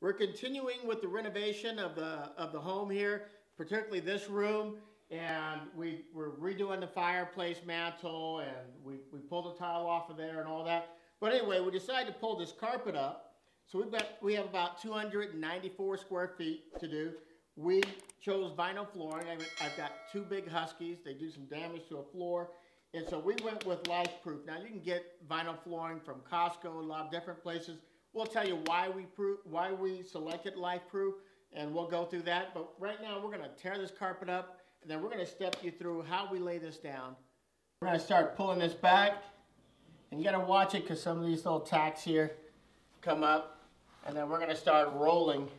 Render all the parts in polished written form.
We're continuing with the renovation of the home here, particularly this room, and we're redoing the fireplace mantle, and we pulled the tile off of there and all that. But anyway, we decided to pull this carpet up. So we have about 294 square feet to do. We chose vinyl flooring. I've got two big huskies. They do some damage to a floor. And so we went with Lifeproof. Now you can get vinyl flooring from Costco, a lot of different places. We'll tell you why we selected Lifeproof, and we'll go through that. But right now we're going to tear this carpet up, and then we're going to step you through how we lay this down. We're going to start pulling this back, and you got to watch it because some of these little tacks here come up, and then we're going to start rolling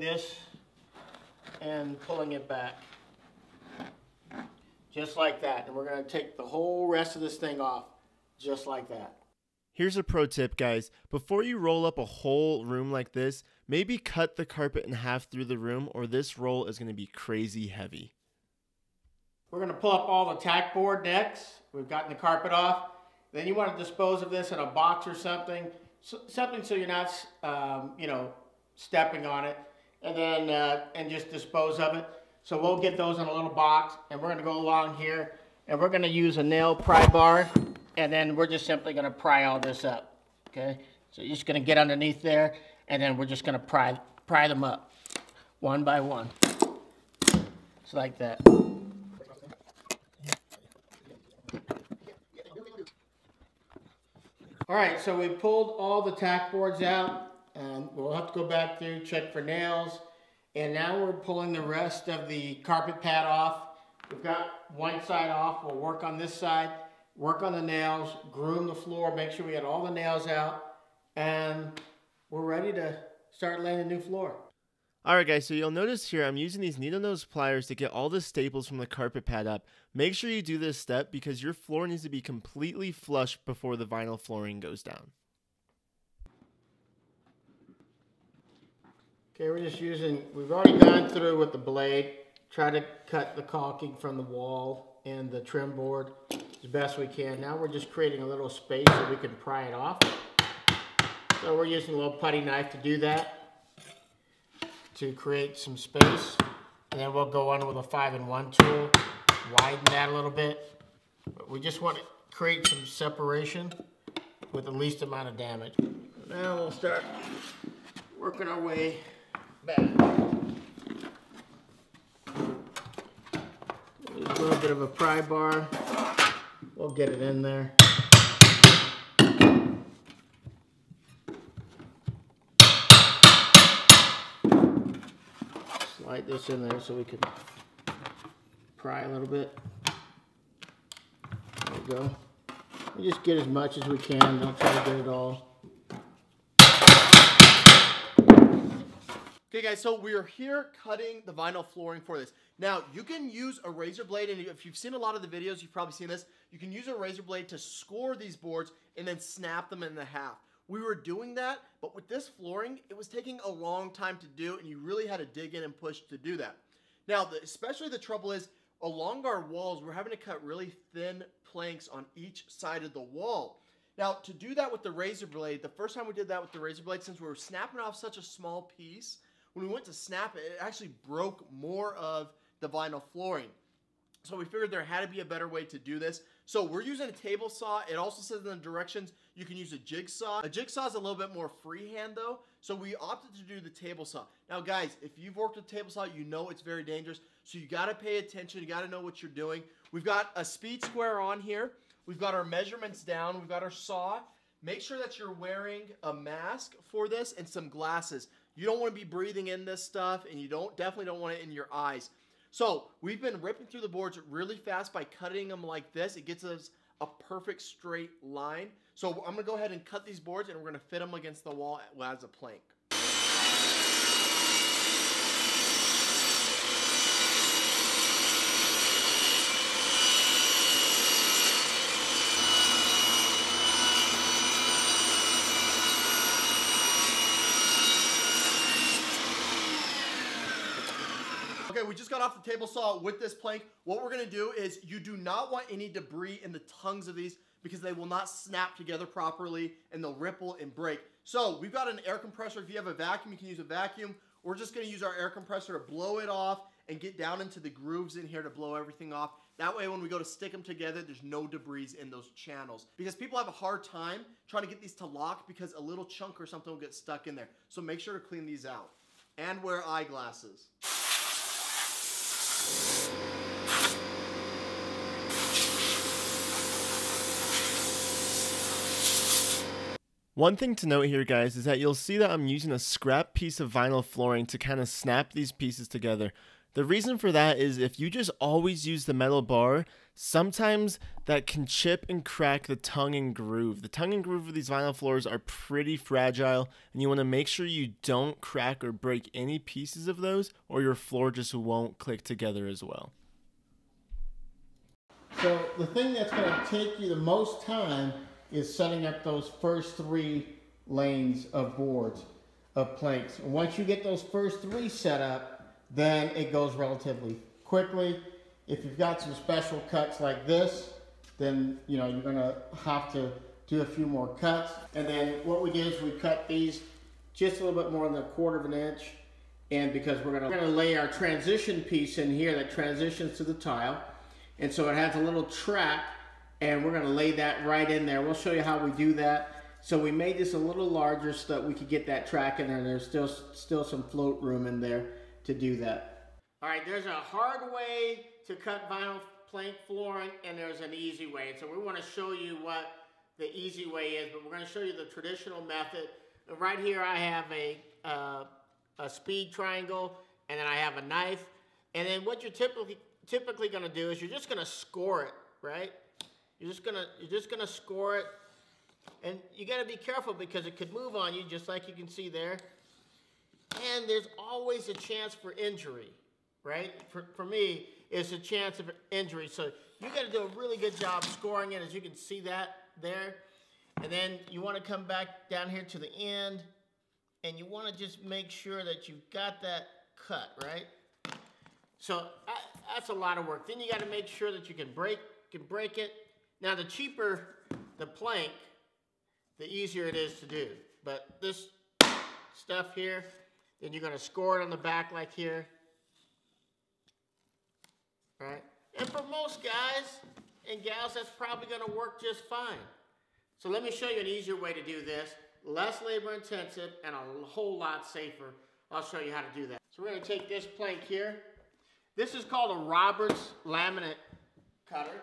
this and pulling it back. Just like that, and we're going to take the whole rest of this thing off, just like that. Here's a pro tip, guys. Before you roll up a whole room like this, maybe cut the carpet in half through the room, or this roll is going to be crazy heavy. We're going to pull up all the tack board next. We've gotten the carpet off. Then you want to dispose of this in a box or something, so you're not, you know, stepping on it, and then and just dispose of it. So we'll get those in a little box, and we're going to go along here, and we're going to use a nail pry bar, and then we're just simply going to pry all this up, okay? So you're just going to get underneath there, and then we're just going to pry them up, one by one, just like that. All right, so we pulled all the tack boards out, and we'll have to go back through, check for nails. And now we're pulling the rest of the carpet pad off. We've got one side off. We'll work on this side, work on the nails, groom the floor, make sure we get all the nails out, and we're ready to start laying a new floor. All right, guys, so you'll notice here I'm using these needle nose pliers to get all the staples from the carpet pad up. Make sure you do this step because your floor needs to be completely flush before the vinyl flooring goes down. Okay, we're just using, we've already gone through with the blade, try to cut the caulking from the wall and the trim board as best we can. Now we're just creating a little space so we can pry it off. So we're using a little putty knife to do that, to create some space. And then we'll go on with a 5-in-1 tool, widen that a little bit. But we just want to create some separation with the least amount of damage. Now we'll start working our way back. Just a little bit of a pry bar. We'll get it in there. Slide this in there so we can pry a little bit. There we go. We just get as much as we can. Don't try to get it all. Okay guys, so we're here cutting the vinyl flooring for this. Now, you can use a razor blade, and if you've seen a lot of the videos, you've probably seen this, you can use a razor blade to score these boards and then snap them in half. We were doing that, but with this flooring, it was taking a long time to do, and you really had to dig in and push to do that. Now, especially the trouble is, along our walls, we're having to cut really thin planks on each side of the wall. Now, to do that with the razor blade, the first time we did that with the razor blade, since we were snapping off such a small piece, when we went to snap it, it actually broke more of the vinyl flooring. So we figured there had to be a better way to do this. So we're using a table saw. It also says in the directions you can use a jigsaw. A jigsaw is a little bit more freehand though, so we opted to do the table saw. Now guys, if you've worked with table saw, you know it's very dangerous. So you gotta pay attention, you gotta know what you're doing. We've got a speed square on here. We've got our measurements down, we've got our saw. Make sure that you're wearing a mask for this and some glasses. You don't want to be breathing in this stuff, and you definitely don't want it in your eyes. So we've been ripping through the boards really fast by cutting them like this. It gets us a perfect straight line. So I'm going to go ahead and cut these boards, and we're going to fit them against the wall as a plank. We just got off the table saw with this plank. What we're gonna do is, you do not want any debris in the tongues of these because they will not snap together properly and they'll ripple and break. So we've got an air compressor. If you have a vacuum, you can use a vacuum. We're just gonna use our air compressor to blow it off and get down into the grooves in here to blow everything off. That way when we go to stick them together, there's no debris in those channels. Because people have a hard time trying to get these to lock because a little chunk or something will get stuck in there. So make sure to clean these out. And wear eyeglasses. One thing to note here, guys, is that you'll see that I'm using a scrap piece of vinyl flooring to kind of snap these pieces together. The reason for that is if you just always use the metal bar, sometimes that can chip and crack the tongue and groove. The tongue and groove of these vinyl floors are pretty fragile, and you want to make sure you don't crack or break any pieces of those, or your floor just won't click together as well. So the thing that's going to take you the most time is setting up those first three lanes of boards, of planks. And once you get those first three set up, then it goes relatively quickly. If you've got some special cuts like this, then you know, you're gonna have to do a few more cuts. And then what we did is we cut these just a little bit more than a 1/4 inch. And because we're gonna lay our transition piece in here that transitions to the tile. And so it has a little track, and we're gonna lay that right in there. We'll show you how we do that. So we made this a little larger so that we could get that track in there. There's still some float room in there to do that. All right, there's a hard way to cut vinyl plank flooring, and there's an easy way. And so we wanna show you what the easy way is, but we're gonna show you the traditional method. Right here I have a speed triangle, and then I have a knife. And then what you're typically gonna do is you're just gonna score it, right? You're just gonna score it, and you gotta be careful because it could move on you, just like you can see there. And there's always a chance for injury, right? For me, it's a chance of injury. So you gotta do a really good job scoring it, as you can see that there. And then you wanna come back down here to the end, and you wanna just make sure that you've got that cut, right? So that's a lot of work. Then you gotta make sure that you can break it. Now, the cheaper the plank, the easier it is to do. But this stuff here, then you're gonna score it on the back like here, right? And for most guys and gals, that's probably gonna work just fine. So let me show you an easier way to do this, less labor intensive and a whole lot safer. I'll show you how to do that. So we're gonna take this plank here. This is called a Roberts laminate cutter.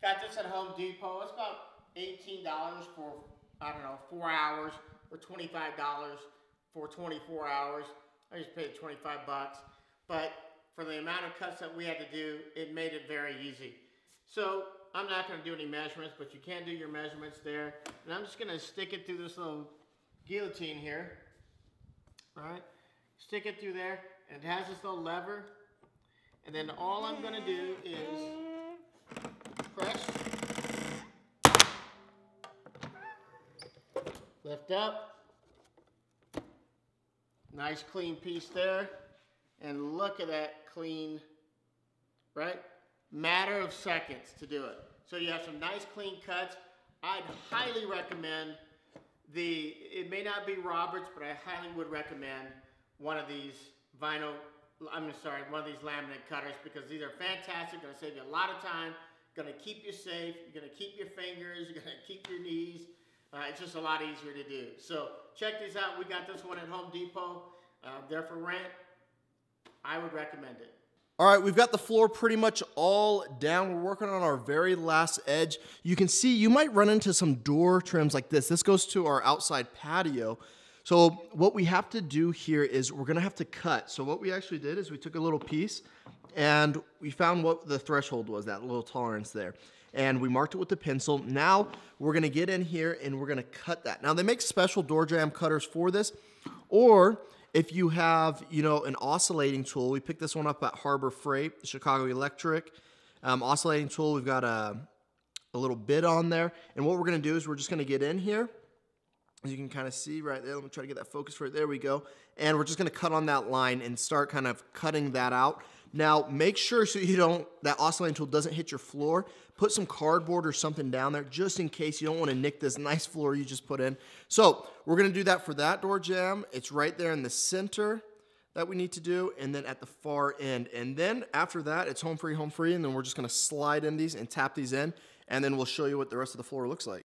Got this at Home Depot. It's about $18 for, I don't know, 4 hours, or $25 for 24 hours. I just paid $25. But for the amount of cuts that we had to do, it made it very easy. So I'm not gonna do any measurements, but you can do your measurements there. And I'm just gonna stick it through this little guillotine here. All right, stick it through there. And it has this little lever. And then all I'm gonna do is press, lift up, nice clean piece there, and look at that clean, right? Matter of seconds to do it. So you have some nice clean cuts. I'd highly recommend it may not be Roberts, but I highly would recommend one of these laminate cutters, because these are fantastic, gonna save you a lot of time. Gonna keep you safe, you're gonna keep your fingers, you're gonna keep your knees. It's just a lot easier to do. So check these out. We got this one at Home Depot. They're for rent. I would recommend it. All right, we've got the floor pretty much all down. We're working on our very last edge. You can see you might run into some door trims like this. This goes to our outside patio. So what we have to do here is we're gonna have to cut. So what we actually did is we took a little piece and we found what the threshold was, that little tolerance there. And we marked it with the pencil. Now we're gonna get in here and we're gonna cut that. Now they make special door jamb cutters for this, or if you have, you know, an oscillating tool, we picked this one up at Harbor Freight, Chicago Electric. Oscillating tool, we've got a little bit on there. And what we're gonna do is we're just gonna get in here As you can kind of see right there, let me try to get that focus right there. We go. And we're just going to cut on that line and start kind of cutting that out. Now, make sure so you don't, that oscillating tool doesn't hit your floor. Put some cardboard or something down there just in case. You don't want to nick this nice floor you just put in. So we're going to do that for that door jamb. It's right there in the center that we need to do, and then at the far end. And then after that, it's home free, and then we're just going to slide in these and tap these in, and then we'll show you what the rest of the floor looks like.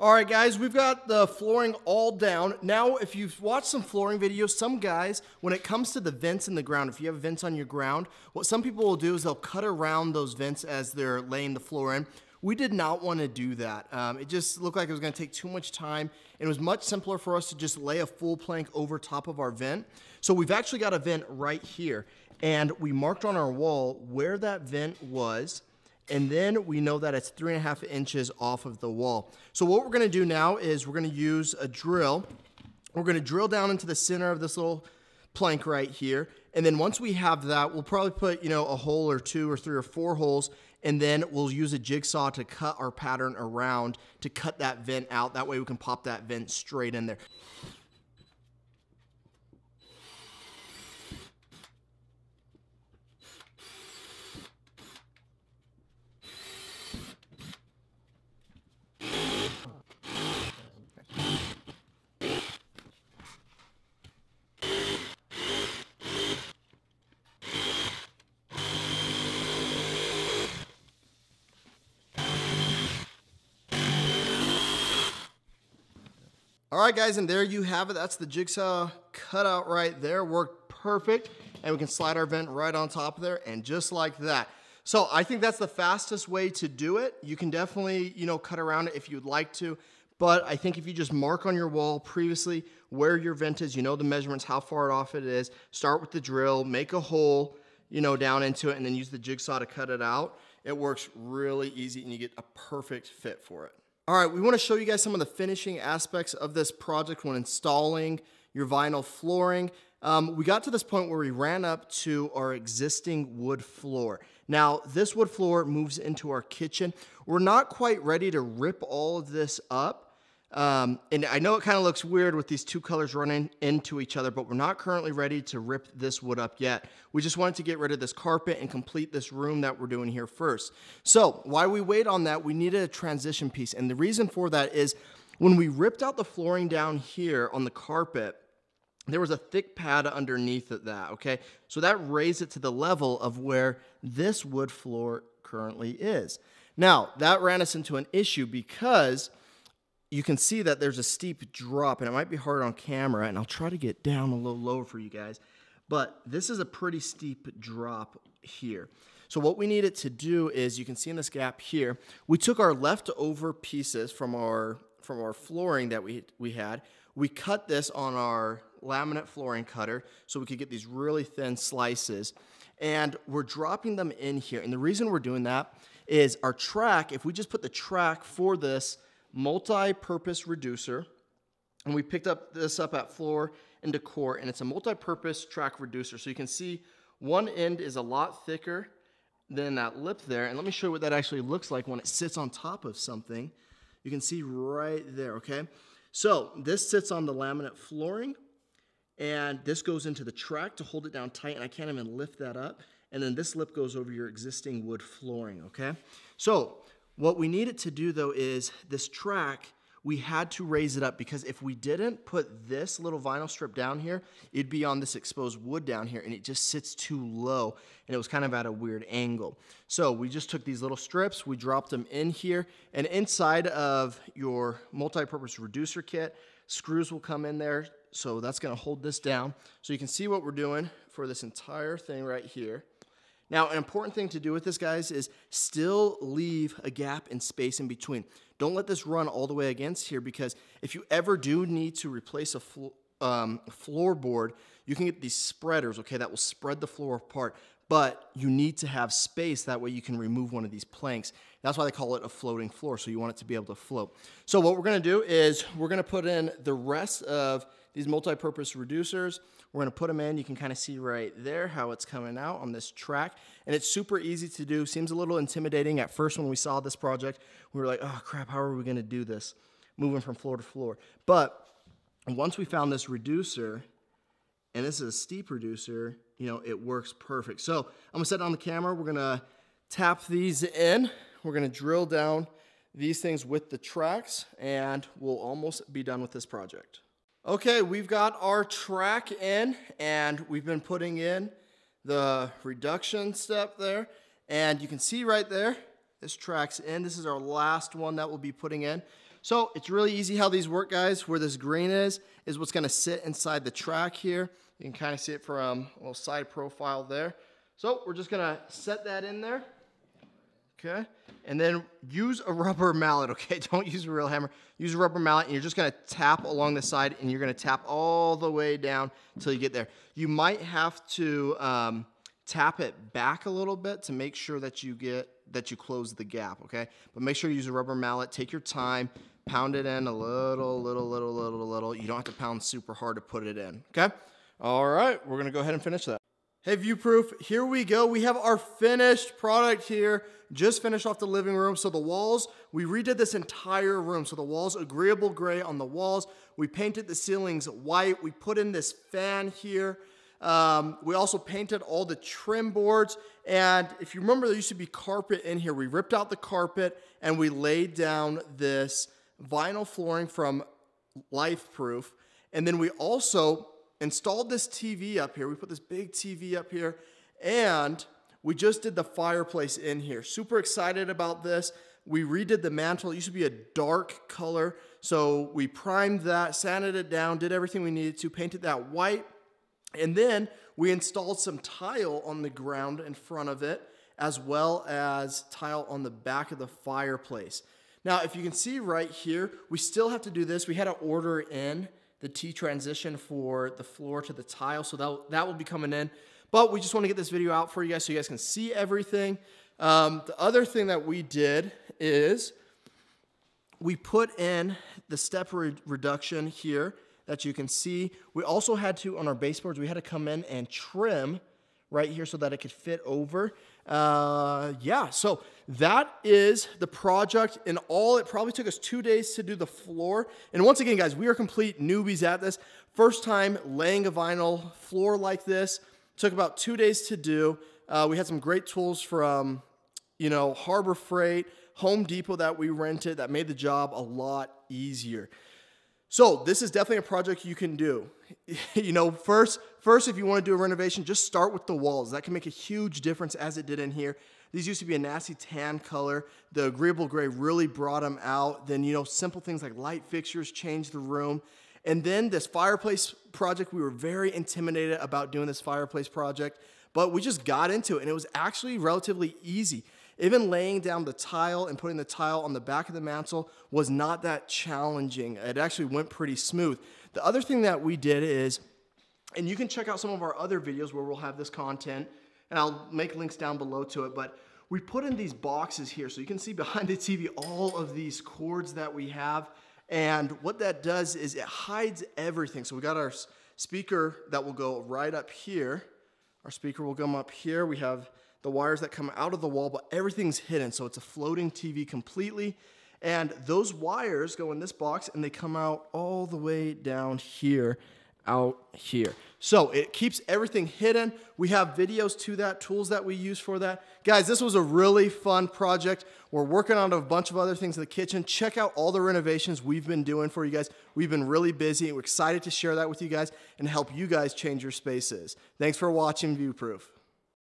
All right, guys, we've got the flooring all down. Now, if you've watched some flooring videos, some guys, when it comes to the vents in the ground, if you have vents on your ground, what some people will do is they'll cut around those vents as they're laying the floor in. We did not want to do that. It just looked like it was going to take too much time. It was much simpler for us to just lay a full plank over top of our vent. So we've actually got a vent right here, and we marked on our wall where that vent was. And then we know that it's 3.5 inches off of the wall. So what we're gonna do now is we're gonna use a drill. We're gonna drill down into the center of this little plank right here. And then once we have that, we'll probably put, you know, a hole or two or three or four holes, and then we'll use a jigsaw to cut our pattern around to cut that vent out. That way we can pop that vent straight in there. All right, guys, and there you have it. That's the jigsaw cutout right there. Worked perfect. And we can slide our vent right on top of there, and just like that. So I think that's the fastest way to do it. You can definitely, you know, cut around it if you'd like to. But I think if you just mark on your wall previously where your vent is, you know the measurements, how far off it is, start with the drill, make a hole, you know, down into it, and then use the jigsaw to cut it out. It works really easy, and you get a perfect fit for it. All right, we want to show you guys some of the finishing aspects of this project when installing your vinyl flooring. We got to this point where we ran up to our existing wood floor. Now, this wood floor moves into our kitchen. We're not quite ready to rip all of this up. And I know it kind of looks weird with these two colors running into each other, but we're not currently ready to rip this wood up yet. We just wanted to get rid of this carpet and complete this room that we're doing here first. So while we wait on that, we needed a transition piece. And the reason for that is when we ripped out the flooring down here on the carpet, there was a thick pad underneath of that, okay? So that raised it to the level of where this wood floor currently is. Now, that ran us into an issue because you can see that there's a steep drop, and it might be hard on camera, and I'll try to get down a little lower for you guys, but this is a pretty steep drop here. So what we needed to do is, you can see in this gap here, we took our leftover pieces from our flooring that we had. We cut this on our laminate flooring cutter so we could get these really thin slices, and we're dropping them in here. And the reason we're doing that is our track, if we just put the track for this multi-purpose reducer, and we picked up this up at Floor and Decor, and it's a multi-purpose track reducer. So you can see one end is a lot thicker than that lip there, and let me show you what that actually looks like when it sits on top of something. You can see right there, okay? So this sits on the laminate flooring, and this goes into the track to hold it down tight, and I can't even lift that up. And then this lip goes over your existing wood flooring, okay? So what we needed to do, though, is this track, we had to raise it up, because if we didn't put this little vinyl strip down here, it'd be on this exposed wood down here, and it just sits too low, and it was kind of at a weird angle. So we just took these little strips, we dropped them in here, and inside of your multi-purpose reducer kit, screws will come in there, so that's gonna hold this down. So you can see what we're doing for this entire thing right here. Now, an important thing to do with this, guys, is still leave a gap and space in between. Don't let this run all the way against here, because if you ever do need to replace a floorboard, you can get these spreaders, okay, that will spread the floor apart, but you need to have space. That way you can remove one of these planks. That's why they call it a floating floor, so you want it to be able to float. So what we're gonna do is we're gonna put in the rest of These multi-purpose reducers, we're gonna put them in. You can kind of see right there how it's coming out on this track. And it's super easy to do. Seems a little intimidating at first when we saw this project. We were like, oh crap, how are we gonna do this? Moving from floor to floor. But once we found this reducer, and this is a steep reducer, you know, it works perfect. So I'm gonna set it on the camera. We're gonna tap these in. We're gonna drill down these things with the tracks, and we'll almost be done with this project. Okay, we've got our track in, and we've been putting in the reduction step there. And you can see right there, this track's in. This is our last one that we'll be putting in. So it's really easy how these work, guys. Where this green is what's gonna sit inside the track here. You can kind of see it from a little side profile there. So we're just gonna set that in there. Okay, and then use a rubber mallet, okay? Don't use a real hammer. Use a rubber mallet, and you're just gonna tap along the side, and you're gonna tap all the way down until you get there. You might have to tap it back a little bit to make sure that you close the gap, okay? But make sure you use a rubber mallet, take your time, pound it in a little. You don't have to pound super hard to put it in, okay? All right, we're gonna go ahead and finish that. Hey Viewproof, here we go. We have our finished product here. Just finished off the living room. So the walls, we redid this entire room. So the walls, agreeable gray on the walls. We painted the ceilings white. We put in this fan here. We also painted all the trim boards. And if you remember, there used to be carpet in here. We ripped out the carpet and we laid down this vinyl flooring from Lifeproof. And then we also installed this TV up here. We put this big TV up here, and we just did the fireplace in here. Super excited about this. We redid the mantle. It used to be a dark color, so we primed that, sanded it down, did everything we needed to, painted that white, and then we installed some tile on the ground in front of it, as well as tile on the back of the fireplace. Now, if you can see right here, we still have to do this. We had to order in the T-transition for the floor to the tile, so that will be coming in. But we just want to get this video out for you guys so you guys can see everything. The other thing that we did is we put in the step reduction here that you can see. We also had to, on our baseboards, we had to come in and trim right here so that it could fit over. Yeah, so that is the project in all. It probably took us 2 days to do the floor. And once again, guys, we are complete newbies at this. First time laying a vinyl floor like this. Took about 2 days to do. We had some great tools from, you know, Harbor Freight, Home Depot that we rented that made the job a lot easier. So this is definitely a project you can do. You know, first, if you want to do a renovation, just start with the walls. That can make a huge difference, as it did in here. These used to be a nasty tan color. The agreeable gray really brought them out. Then, you know, simple things like light fixtures changed the room. And then this fireplace project, we were very intimidated about doing this fireplace project, but we just got into it, and it was actually relatively easy. Even laying down the tile and putting the tile on the back of the mantle was not that challenging. It actually went pretty smooth. The other thing that we did is, and you can check out some of our other videos where we'll have this content, and I'll make links down below to it, but we put in these boxes here. So you can see behind the TV all of these cords that we have. And what that does is it hides everything. So we got our speaker that will go right up here. Our speaker will come up here. We have the wires that come out of the wall, but everything's hidden. So it's a floating TV completely. And those wires go in this box and they come out all the way down here, out here. So it keeps everything hidden. We have videos to that, tools that we use for that. Guys, this was a really fun project. We're working on a bunch of other things in the kitchen. Check out all the renovations we've been doing for you guys. We've been really busy. We're excited to share that with you guys and help you guys change your spaces. Thanks for watching Viewproof.